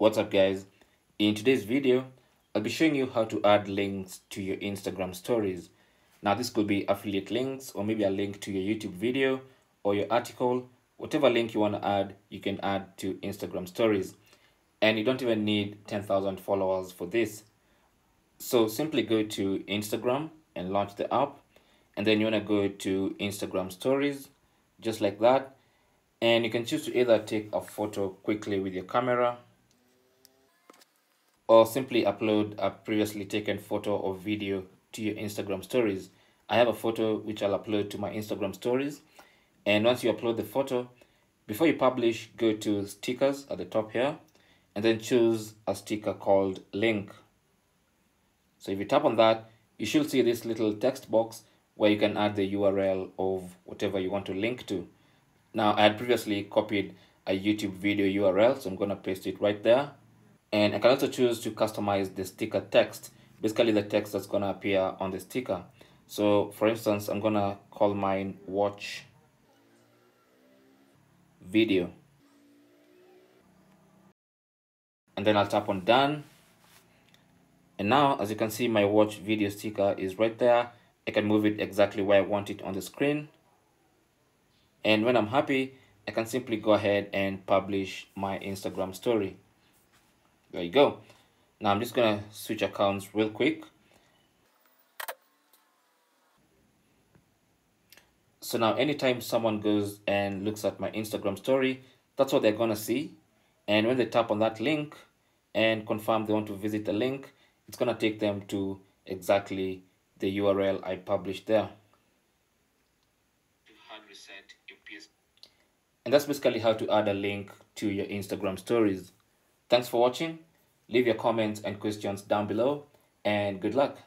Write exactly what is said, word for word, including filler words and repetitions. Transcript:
What's up guys, in today's video I'll be showing you how to add links to your Instagram stories. Now this could be affiliate links or maybe a link to your YouTube video or your article. Whatever link you want to add, you can add to Instagram stories, and you don't even need ten thousand followers for this. So simply go to Instagram and launch the app, and then you want to go to Instagram stories just like that, and you can choose to either take a photo quickly with your camera or simply upload a previously taken photo or video to your Instagram stories. I have a photo which I'll upload to my Instagram stories, and once you upload the photo, before you publish, go to stickers at the top here and then choose a sticker called link. So if you tap on that, you should see this little text box where you can add the U R L of whatever you want to link to. Now I had previously copied a YouTube video U R L, so I'm gonna paste it right there. And I can also choose to customize the sticker text, basically the text that's going to appear on the sticker. So for instance, I'm going to call mine watch video. And then I'll tap on done. And now, as you can see, my watch video sticker is right there. I can move it exactly where I want it on the screen. And when I'm happy, I can simply go ahead and publish my Instagram story. There you go. Now I'm just gonna switch accounts real quick. So now anytime someone goes and looks at my Instagram story, that's what they're gonna see. And when they tap on that link and confirm they want to visit the link, it's gonna take them to exactly the U R L I published there. And that's basically how to add a link to your Instagram stories. Thanks for watching. Leave your comments and questions down below, and good luck.